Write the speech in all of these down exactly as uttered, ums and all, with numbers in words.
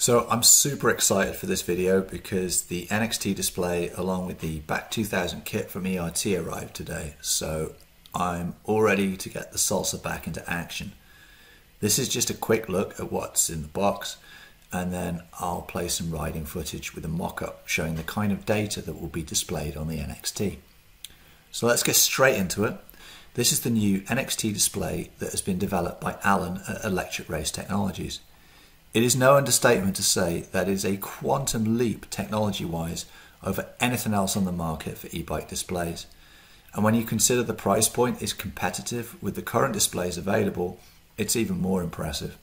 So I'm super excited for this video because the N X T display along with the B A C two thousand kit from E R T arrived today, so I'm all ready to get the Salsa back into action. This is just a quick look at what's in the box, and then I'll play some riding footage with a mock-up showing the kind of data that will be displayed on the N X T. So let's get straight into it. This is the new N X T display that has been developed by Alan at Electric Race Technologies. It is no understatement to say that it is a quantum leap technology-wise over anything else on the market for e-bike displays. And when you consider the price point is competitive with the current displays available, it's even more impressive.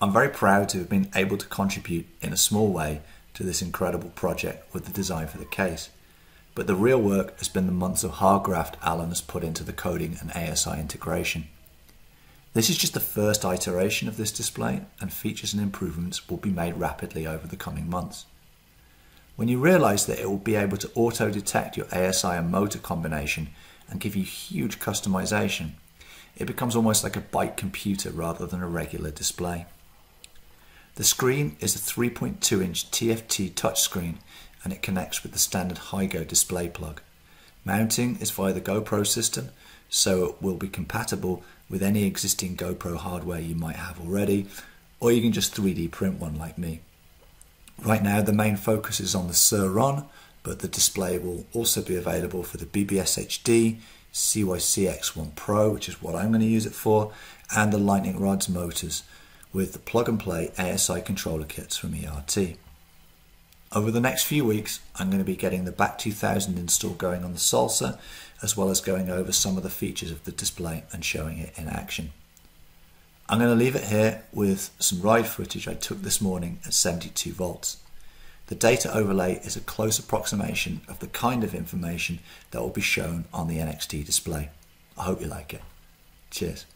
I'm very proud to have been able to contribute in a small way to this incredible project with the design for the case. But the real work has been the months of hard graft Alan has put into the coding and A S I integration. This is just the first iteration of this display, and features and improvements will be made rapidly over the coming months. When you realize that it will be able to auto-detect your A S I and motor combination and give you huge customization, it becomes almost like a bike computer rather than a regular display. The screen is a three point two inch T F T touchscreen, and it connects with the standard HiGo display plug. Mounting is via the GoPro system, so it will be compatible with any existing GoPro hardware you might have already, or you can just three D print one like me. Right now the main focus is on the Sur-Ron, but the display will also be available for the B B S H D, C Y C X one Pro, which is what I'm going to use it for, and the Lightning Rod's motors, with the plug-and-play A S I controller kits from E R T. Over the next few weeks, I'm going to be getting the B A C two thousand install going on the Salsa, as well as going over some of the features of the display and showing it in action. I'm going to leave it here with some ride footage I took this morning at seventy-two volts. The data overlay is a close approximation of the kind of information that will be shown on the N X T display. I hope you like it. Cheers.